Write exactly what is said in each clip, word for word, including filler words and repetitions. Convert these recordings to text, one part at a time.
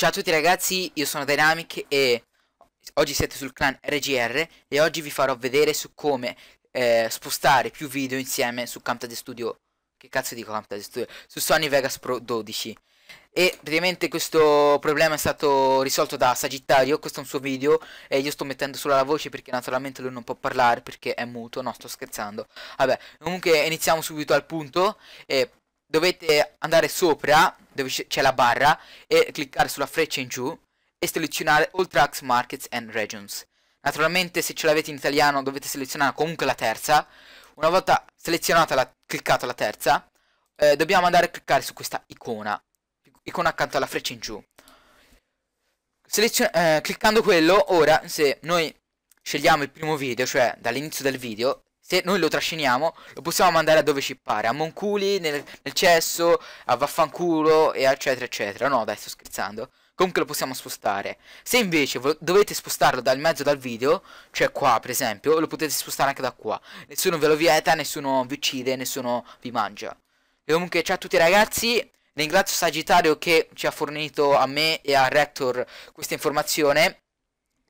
Ciao a tutti ragazzi, io sono Dynamic e oggi siete sul clan R G R e oggi vi farò vedere su come eh, spostare più video insieme su Camtasia Studio, che cazzo dico Camtasia Studio, su Sony Vegas Pro dodici. E praticamente questo problema è stato risolto da Sagittario. Questo è un suo video e io sto mettendo solo la voce perché naturalmente lui non può parlare perché è muto. No, sto scherzando. Vabbè, comunque iniziamo subito al punto. E dovete andare sopra dove c'è la barra e cliccare sulla freccia in giù e selezionare All Tracks, Markets and Regions. Naturalmente se ce l'avete in italiano dovete selezionare comunque la terza. Una volta selezionata la, cliccata la terza, eh, dobbiamo andare a cliccare su questa icona, icona accanto alla freccia in giù. Selezio eh, cliccando quello, ora se noi scegliamo il primo video, cioè dall'inizio del video, se noi lo trasciniamo, lo possiamo mandare a dove ci pare, a Monculi, nel, nel cesso, a vaffanculo, e eccetera eccetera. No dai, sto scherzando. Comunque lo possiamo spostare. Se invece dovete spostarlo dal mezzo dal video, cioè qua per esempio, lo potete spostare anche da qua. Nessuno ve lo vieta, nessuno vi uccide, nessuno vi mangia. E comunque ciao a tutti ragazzi, ringrazio Sagittario che ci ha fornito a me e a Rector questa informazione,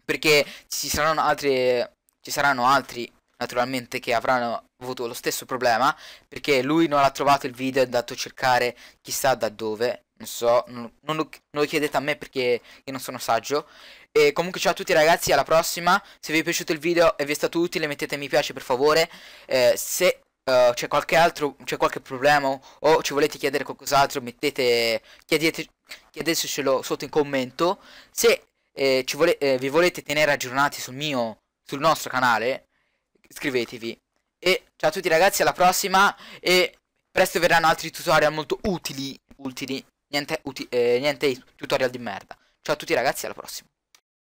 perché ci saranno altre, ci saranno altri naturalmente che avranno avuto lo stesso problema, perché lui non ha trovato il video e è andato a cercare chissà da dove. Non so, non, non, lo, non lo chiedete a me perché io non sono saggio. E comunque ciao a tutti ragazzi, alla prossima. Se vi è piaciuto il video e vi è stato utile, mettete mi piace per favore. eh, Se uh, c'è qualche altro, c'è qualche problema o, o ci volete chiedere qualcos'altro, mettete, chiedete, chiedetecelo sotto in commento. Se eh, ci vole, eh, vi volete tenere aggiornati sul mio, sul nostro canale, iscrivetevi. E ciao a tutti ragazzi, alla prossima. E presto verranno altri tutorial molto utili. Utili Niente, uti eh, niente tutorial di merda. Ciao a tutti ragazzi, alla prossima.